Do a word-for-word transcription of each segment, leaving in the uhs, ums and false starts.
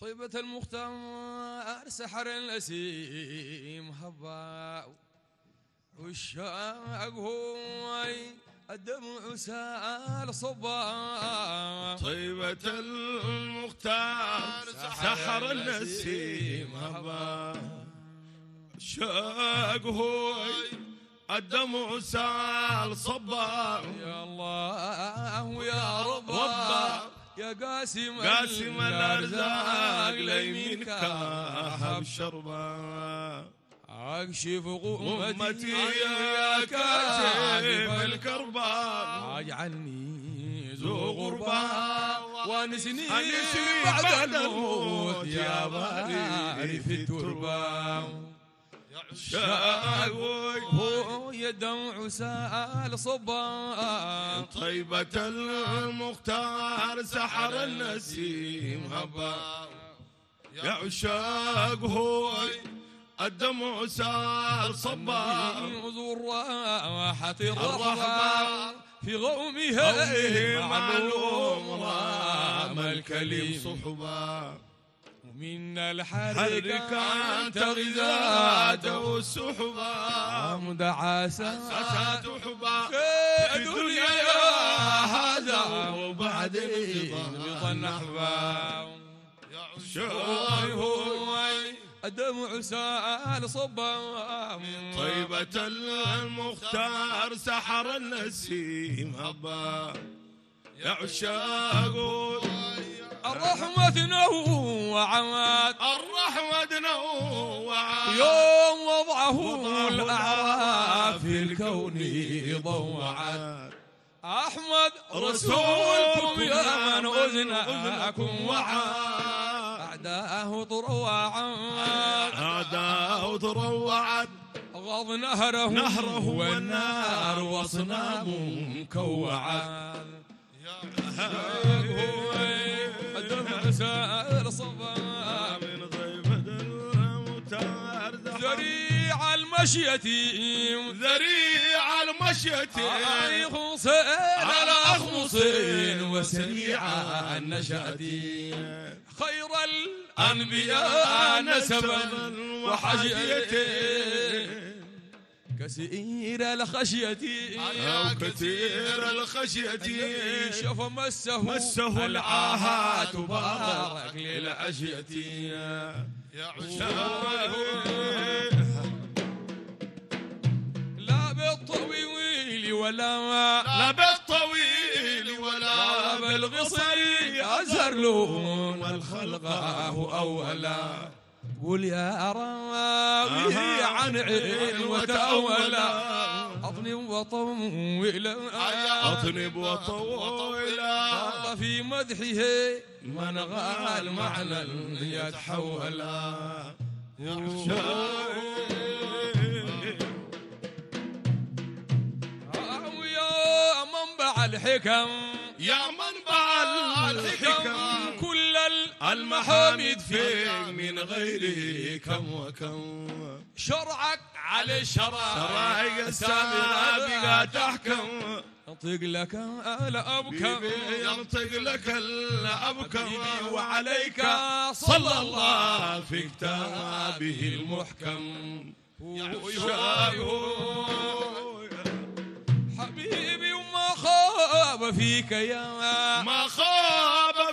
طيبة المختار سحر الأسيم هباء والشاق هواي الدمع سال صبا. طيبة المختار سحر الأسيم هباء الشاق هواي الدمع سال صبا. يا الله يا رب يا قاسم قاسم الارزاق ليمينك احب شربا. اكشف غمتي يا كاشف الكربا اجعلني ذو غربا وانسني بعد الموت يا باري في التربه. شاقوي يا دمع سال صبا. طيبة المختار سحر النسيم هبا يا عشاق هوي الدمع سال صبا. نزور راحة الرحمة في غومها معلوم رام الكلم صحبا. من الحركة أنت غذاء والسحبة مدعى ساسات حبا في الدنيا هذا وبعد الرضا نحبا. شوي هوي الدمع سال صبا. طيبة المختار سحر النسيم هبا يا عشاق الرحمة نوعت الرحمة نوعت يوم وضعه الأعراف في الكون ضوعت. أحمد رسولكم يا من أذنكم وعت أعداءه تروعت أعداءه تروعت غض نهره نهره والنار وأصنامه كوعت. سائر صبا من طيبة المختار ذريع المشيتيم ذريع المشيتيم على أخمصين وسريع النشأتين. خير الأنبياء نسبا وحجيتين كثير الخشيتي كثير الخشيتي شف مسه مسه العاهة تبارك للعشيتي. يا عشاق لا بالطويل ولا ما لا بالطويل ولا بالقصير أزرلون والخلقه أولا. قل يا أراوي عن عين وتأولا أطنب وطويلا أطنب وطويلا الله في مدحه من غال معنى يتحولا. يا منبع الحكم يا منبع الحكم كل المحامد فيك من غيره كم وكم شرعك على الشرائع السابقة تحكم. ينطق لك الأبكم ينطق لك الأبكم وعليك صلى الله في كتابه المحكم. حبيبي وما خاب فيك يا ما خاب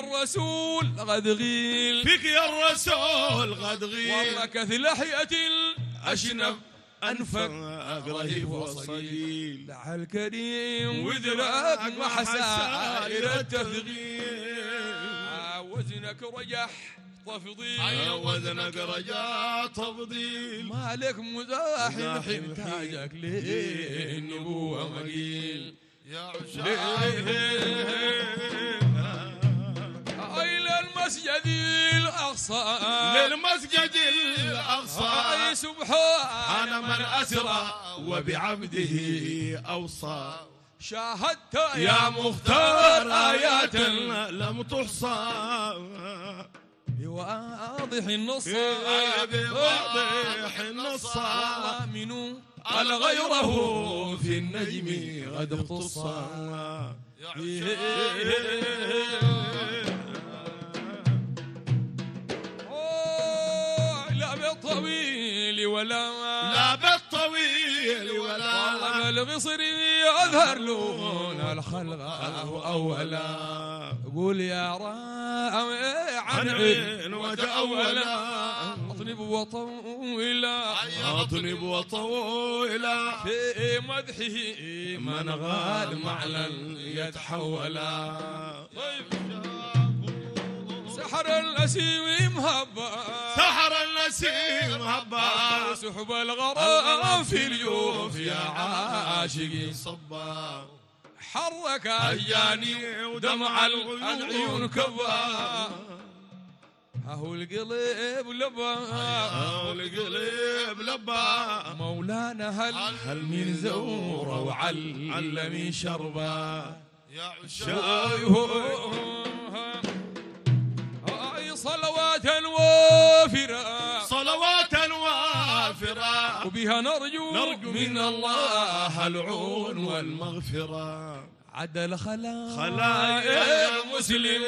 الرسول غد غيل فيك يا الرسول غد غيل والله كثل حيئة الأشنب أنفك رهيب وصليل دع الكريم وذراك مع سائر التثغيل. وزنك رجح تفضيل وزنك رجح تفضيل مالك مزاحم حمتاجك للنبوة مقيل. يا عشاق للمسجد الأقصى للمسجد الأقصى سبحان من أسرى وبعبده أوصى. شاهدت يا مختار آيات لم تحصى بواضح النصارى بواضح النصارى آمنوا قال غيره في النجم قد اختصى. لا بالطويل ولا لا بالطويل ولا المصري يظهر لون الخلق أولا. قول يا راعي عن عين وتأولا أطنب وطويلا أطنب وطويلا في مدحه من غال معلا يتحولا. سحر الأسيم هبا سحر الأسيم هبا سحب الغرام في اليوف يا عاشقي صبا. حرك أياني ودمع العيون كبا أهو القلب لبا أهو القلب لبا مولانا هل هل من زورة وعلمي شربا. يا عشايهم صلوات وافرة صلوات وافرة وبها نرجو, نرجو من الله العون والمغفرة. عدل خلايا مسلم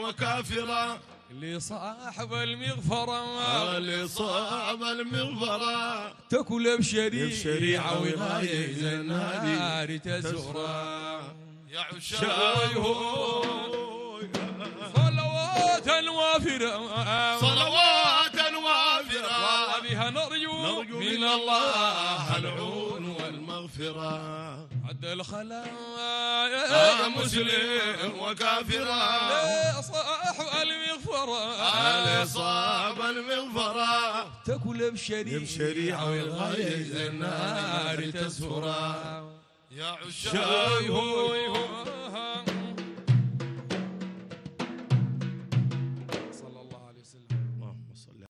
وكافرة لصاحب المغفرة لصاحب المغفرة تكل بشريعة وغاية النار تزورا. يا عشايهم صلوات وافرة صلوات وافرة بها نرجو من الله العون والمغفرة. عدل خلايا مسلم وكافرة لصاحب المغفرة لصاحب المغفرة تكل بشريعة والغاية النار تسفرا. يا عشايهم